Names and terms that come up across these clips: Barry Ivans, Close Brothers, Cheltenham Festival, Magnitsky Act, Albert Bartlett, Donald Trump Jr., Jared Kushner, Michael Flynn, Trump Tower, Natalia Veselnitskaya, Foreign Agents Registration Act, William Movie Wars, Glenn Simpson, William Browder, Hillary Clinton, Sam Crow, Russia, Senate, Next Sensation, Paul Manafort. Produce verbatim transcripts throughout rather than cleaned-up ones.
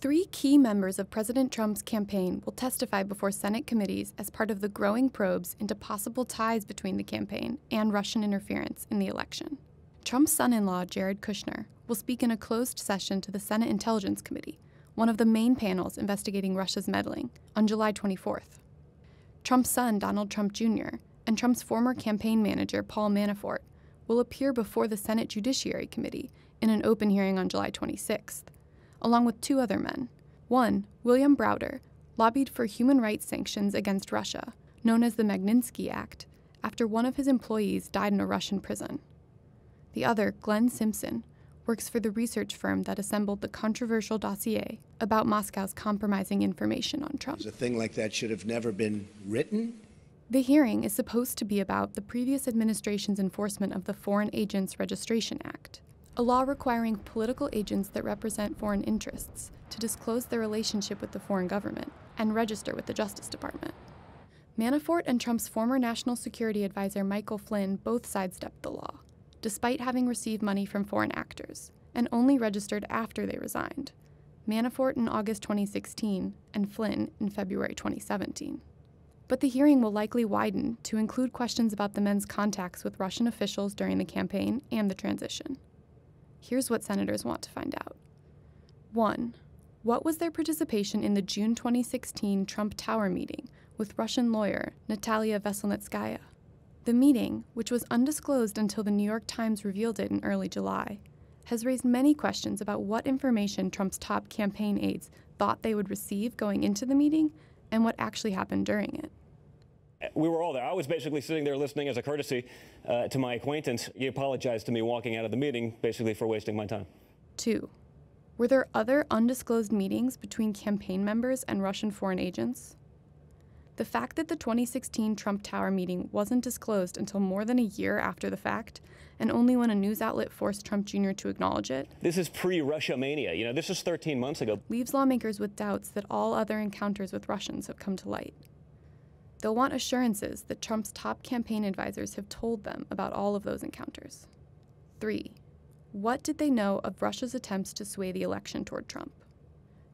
Three key members of President Trump's campaign will testify before Senate committees as part of the growing probes into possible ties between the campaign and Russian interference in the election. Trump's son-in-law, Jared Kushner, will speak in a closed session to the Senate Intelligence Committee, one of the main panels investigating Russia's meddling, on July twenty-fourth. Trump's son, Donald Trump Junior, and Trump's former campaign manager, Paul Manafort, will appear before the Senate Judiciary Committee in an open hearing on July twenty-sixth. Along with two other men. One, William Browder, lobbied for human rights sanctions against Russia, known as the Magnitsky Act, after one of his employees died in a Russian prison. The other, Glenn Simpson, works for the research firm that assembled the controversial dossier about Moscow's compromising information on Trump. A thing like that should have never been written. The hearing is supposed to be about the previous administration's enforcement of the Foreign Agents Registration Act, a law requiring political agents that represent foreign interests to disclose their relationship with the foreign government and register with the Justice Department. Manafort and Trump's former National Security Advisor Michael Flynn both sidestepped the law, despite having received money from foreign actors, and only registered after they resigned, Manafort in August twenty sixteen and Flynn in February twenty seventeen. But the hearing will likely widen to include questions about the men's contacts with Russian officials during the campaign and the transition. Here's what senators want to find out. One, what was their participation in the June twenty sixteen Trump Tower meeting with Russian lawyer Natalia Veselnitskaya? The meeting, which was undisclosed until the New York Times revealed it in early July, has raised many questions about what information Trump's top campaign aides thought they would receive going into the meeting and what actually happened during it. We were all there. I was basically sitting there listening as a courtesy uh, to my acquaintance. He apologized to me walking out of the meeting, basically for wasting my time. Two, were there other undisclosed meetings between campaign members and Russian foreign agents? The fact that the twenty sixteen Trump Tower meeting wasn't disclosed until more than a year after the fact, and only when a news outlet forced Trump Junior to acknowledge it. This is pre-Russia mania. You know, this is thirteen months ago. Leaves lawmakers with doubts that all other encounters with Russians have come to light. They'll want assurances that Trump's top campaign advisors have told them about all of those encounters. Three, what did they know of Russia's attempts to sway the election toward Trump?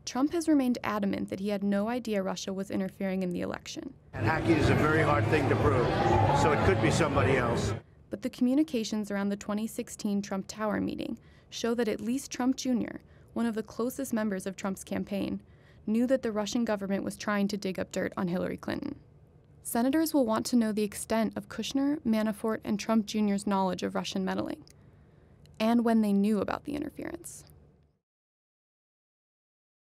Trump has remained adamant that he had no idea Russia was interfering in the election. And hacking is a very hard thing to prove, so it could be somebody else. But the communications around the twenty sixteen Trump Tower meeting show that at least Trump Junior, one of the closest members of Trump's campaign, knew that the Russian government was trying to dig up dirt on Hillary Clinton. Senators will want to know the extent of Kushner, Manafort, and Trump Junior's knowledge of Russian meddling, and when they knew about the interference.